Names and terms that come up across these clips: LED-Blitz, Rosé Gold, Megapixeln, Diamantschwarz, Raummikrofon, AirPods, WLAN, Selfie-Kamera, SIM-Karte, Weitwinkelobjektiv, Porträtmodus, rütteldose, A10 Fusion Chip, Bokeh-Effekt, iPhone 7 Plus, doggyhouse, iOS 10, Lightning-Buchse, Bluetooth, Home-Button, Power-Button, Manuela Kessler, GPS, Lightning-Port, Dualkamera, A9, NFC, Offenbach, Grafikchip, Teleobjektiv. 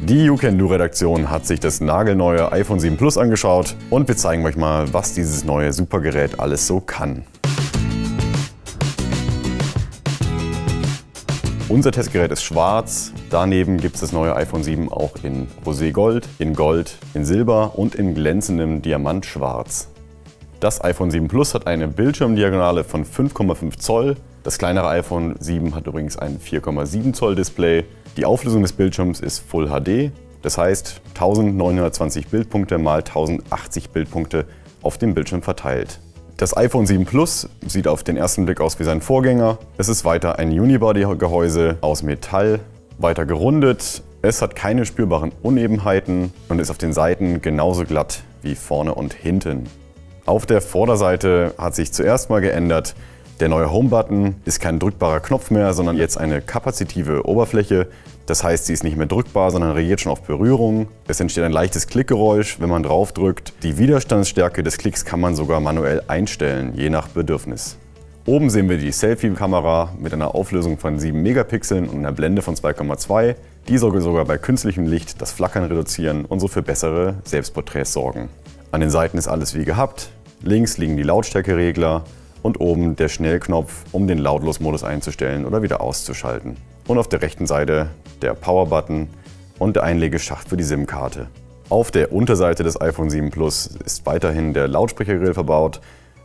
Die YouCanDo-Redaktion hat sich das nagelneue iPhone 7 Plus angeschaut und wir zeigen euch mal, was dieses neue Supergerät alles so kann. Unser Testgerät ist schwarz, daneben gibt es das neue iPhone 7 auch in Rosé Gold, in Silber und in glänzendem Diamantschwarz. Das iPhone 7 Plus hat eine Bildschirmdiagonale von 5,5 Zoll. Das kleinere iPhone 7 hat übrigens ein 4,7 Zoll Display. Die Auflösung des Bildschirms ist Full HD, das heißt 1920 Bildpunkte x 1080 Bildpunkte auf dem Bildschirm verteilt. Das iPhone 7 Plus sieht auf den ersten Blick aus wie sein Vorgänger. Es ist weiter ein Unibody-Gehäuse aus Metall, weiter gerundet. Es hat keine spürbaren Unebenheiten und ist auf den Seiten genauso glatt wie vorne und hinten. Auf der Vorderseite hat sich zuerst mal geändert, der neue Home-Button ist kein drückbarer Knopf mehr, sondern jetzt eine kapazitive Oberfläche. Das heißt, sie ist nicht mehr drückbar, sondern reagiert schon auf Berührung. Es entsteht ein leichtes Klickgeräusch, wenn man drauf drückt. Die Widerstandsstärke des Klicks kann man sogar manuell einstellen, je nach Bedürfnis. Oben sehen wir die Selfie-Kamera mit einer Auflösung von 7 Megapixeln und einer Blende von 2,2. Die soll sogar bei künstlichem Licht das Flackern reduzieren und so für bessere Selbstporträts sorgen. An den Seiten ist alles wie gehabt. Links liegen die Lautstärkeregler und oben der Schnellknopf, um den Lautlos-Modus einzustellen oder wieder auszuschalten. Und auf der rechten Seite der Power-Button und der Einlegeschacht für die SIM-Karte. Auf der Unterseite des iPhone 7 Plus ist weiterhin der Lautsprechergrill verbaut.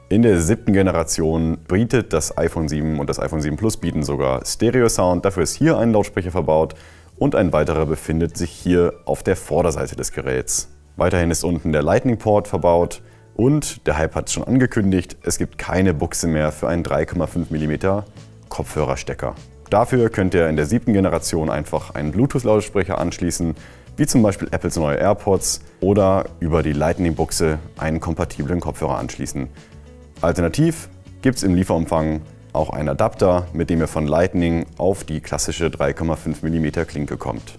In der 7. Generation bietet das iPhone 7 und das iPhone 7 Plus bieten sogar Stereo-Sound. Dafür ist hier ein Lautsprecher verbaut und ein weiterer befindet sich hier auf der Vorderseite des Geräts. Weiterhin ist unten der Lightning-Port verbaut. Und der Hype hat es schon angekündigt, es gibt keine Buchse mehr für einen 3,5 mm Kopfhörerstecker. Dafür könnt ihr in der 7. Generation einfach einen Bluetooth-Lautsprecher anschließen, wie zum Beispiel Apples neue AirPods oder über die Lightning-Buchse einen kompatiblen Kopfhörer anschließen. Alternativ gibt es im Lieferumfang auch einen Adapter, mit dem ihr von Lightning auf die klassische 3,5 mm Klinke kommt.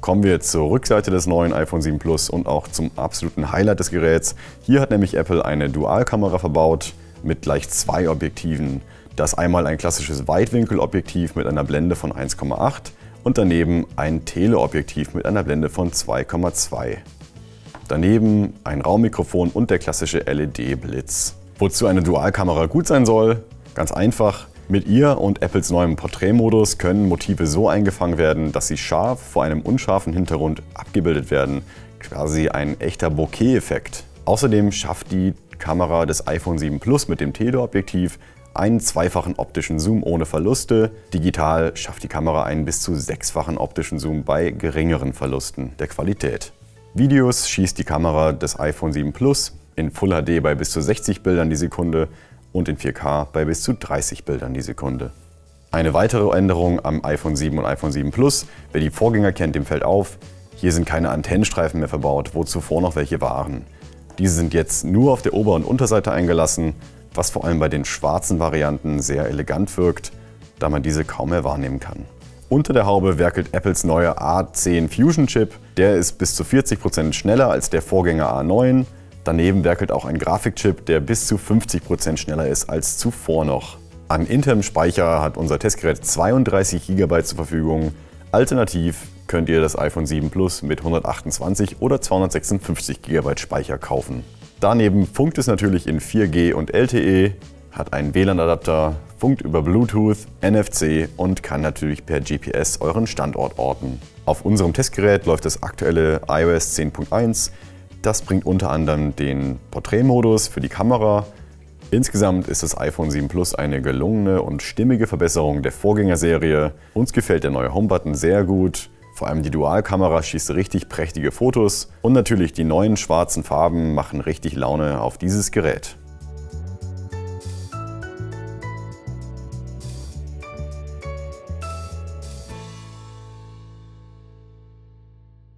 Kommen wir zur Rückseite des neuen iPhone 7 Plus und auch zum absoluten Highlight des Geräts. Hier hat nämlich Apple eine Dualkamera verbaut mit gleich 2 Objektiven. Das einmal ein klassisches Weitwinkelobjektiv mit einer Blende von 1,8 und daneben ein Teleobjektiv mit einer Blende von 2,2. Daneben ein Raummikrofon und der klassische LED-Blitz. Wozu eine Dualkamera gut sein soll? Ganz einfach. Mit ihr und Apples neuem Porträtmodus können Motive so eingefangen werden, dass sie scharf vor einem unscharfen Hintergrund abgebildet werden. Quasi ein echter Bokeh-Effekt. Außerdem schafft die Kamera des iPhone 7 Plus mit dem Teleobjektiv einen 2-fachen optischen Zoom ohne Verluste. Digital schafft die Kamera einen bis zu 6-fachen optischen Zoom bei geringeren Verlusten der Qualität. Videos schießt die Kamera des iPhone 7 Plus in Full HD bei bis zu 60 Bildern die Sekunde. Und in 4K bei bis zu 30 Bildern die Sekunde. Eine weitere Änderung am iPhone 7 und iPhone 7 Plus, wer die Vorgänger kennt, dem fällt auf, hier sind keine Antennenstreifen mehr verbaut, wo zuvor noch welche waren. Diese sind jetzt nur auf der Ober- und Unterseite eingelassen, was vor allem bei den schwarzen Varianten sehr elegant wirkt, da man diese kaum mehr wahrnehmen kann. Unter der Haube werkelt Apples neuer A10 Fusion Chip, der ist bis zu 40% schneller als der Vorgänger A9. Daneben werkelt auch ein Grafikchip, der bis zu 50% schneller ist als zuvor noch. An internem Speicher hat unser Testgerät 32 GB zur Verfügung. Alternativ könnt ihr das iPhone 7 Plus mit 128 oder 256 GB Speicher kaufen. Daneben funkt es natürlich in 4G und LTE, hat einen WLAN-Adapter, funkt über Bluetooth, NFC und kann natürlich per GPS euren Standort orten. Auf unserem Testgerät läuft das aktuelle iOS 10.1. Das bringt unter anderem den Porträtmodus für die Kamera. Insgesamt ist das iPhone 7 Plus eine gelungene und stimmige Verbesserung der Vorgängerserie. Uns gefällt der neue Home-Button sehr gut. Vor allem die Dualkamera schießt richtig prächtige Fotos. Und natürlich die neuen schwarzen Farben machen richtig Laune auf dieses Gerät.